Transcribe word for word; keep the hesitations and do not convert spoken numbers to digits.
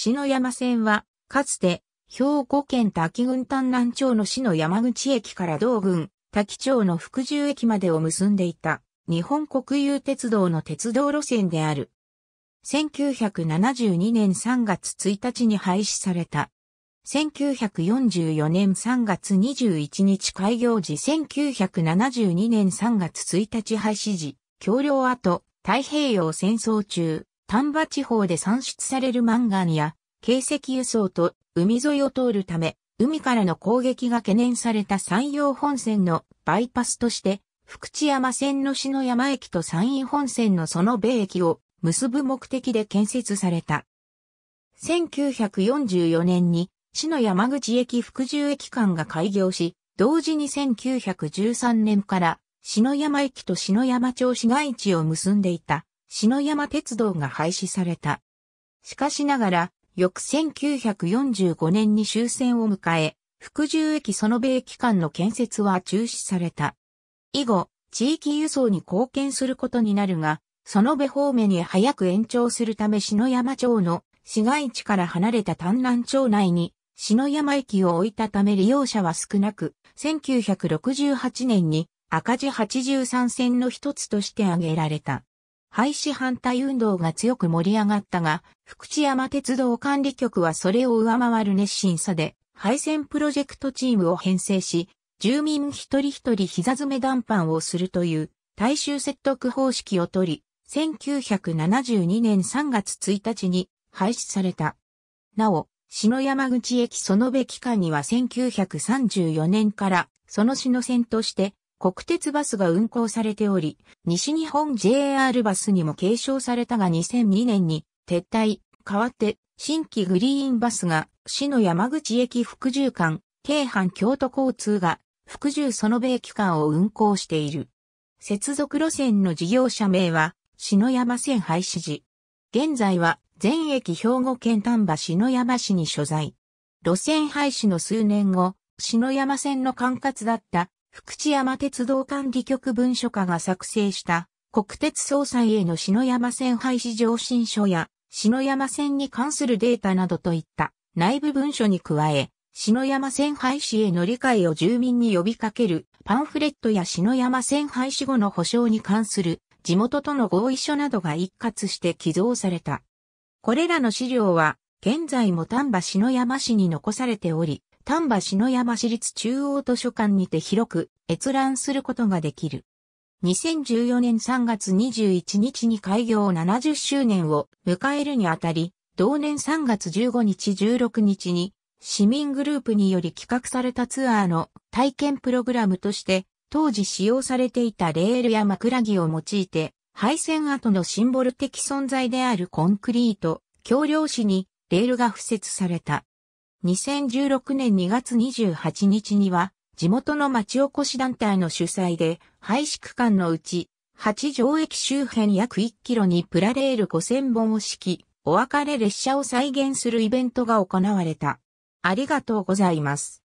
篠山線は、かつて、兵庫県多気郡丹南町の篠山口駅から同郡、多気町の福住駅までを結んでいた、日本国有鉄道の鉄道路線である。せんきゅうひゃくななじゅうにねんさんがつついたちに廃止された。せんきゅうひゃくよんじゅうよねんさんがつにじゅういちにち開業時せんきゅうひゃくななじゅうにねんさんがつついたち廃止時、橋梁跡、太平洋戦争中、丹波地方で産出されるマンガンや、軽石輸送と海沿いを通るため、海からの攻撃が懸念された山陽本線のバイパスとして、福知山線の篠山駅と山陰本線の園部駅を結ぶ目的で建設された。せんきゅうひゃくよんじゅうよねんに篠山口駅福住駅間が開業し、同時にせんきゅうひゃくじゅうさんねんから篠山駅と篠山町市街地を結んでいた篠山鉄道が廃止された。しかしながら、翌せんきゅうひゃくよんじゅうごねんに終戦を迎え、福住駅園部駅間の建設は中止された。以後、地域輸送に貢献することになるが、園部方面に早く延長するため篠山町の市街地から離れた丹南町内に篠山駅を置いたため利用者は少なく、せんきゅうひゃくろくじゅうはちねんに赤字はちじゅうさんせんの一つとして挙げられた。廃止反対運動が強く盛り上がったが、福知山鉄道管理局はそれを上回る熱心さで、廃線プロジェクトチームを編成し、住民一人一人膝詰め談判をするという大衆説得方式をとり、せんきゅうひゃくななじゅうにねんさんがつついたちに、廃止された。なお、篠山口駅園部駅間にはせんきゅうひゃくさんじゅうよねんからその篠線として国鉄バスが運行されており、西日本 ジェイアール バスにも継承されたがにせんにねんに撤退、代わって新規グリーンバスが篠山口駅福住間、京阪京都交通が福住園部駅間を運行している。接続路線の事業者名は篠山線廃止時。現在は全駅兵庫県丹波篠山市に所在。路線廃止の数年後、篠山線の管轄だった福知山鉄道管理局文書課が作成した国鉄総裁への篠山線廃止上申書や篠山線に関するデータなどといった内部文書に加え、篠山線廃止への理解を住民に呼びかけるパンフレットや篠山線廃止後の補償に関する地元との合意書などが一括して寄贈された。これらの資料は、現在も丹波篠山市に残されており、丹波篠山市立中央図書館にて広く閲覧することができる。にせんじゅうよねんさんがつにじゅういちにちに開業ななじゅっしゅうねんを迎えるにあたり、同年さんがつじゅうごにちじゅうろくにちに、市民グループにより企画されたツアーの体験プログラムとして、当時使用されていたレールや枕木を用いて、廃線跡のシンボル的存在であるコンクリート、橋梁市にレールが敷設された。にせんじゅうろくねんにがつにじゅうはちにちには、地元の町おこし団体の主催で、廃止区間のうち、八条駅周辺約いちキロにプラレールごせんぼんを敷き、お別れ列車を再現するイベントが行われた。ありがとうございます。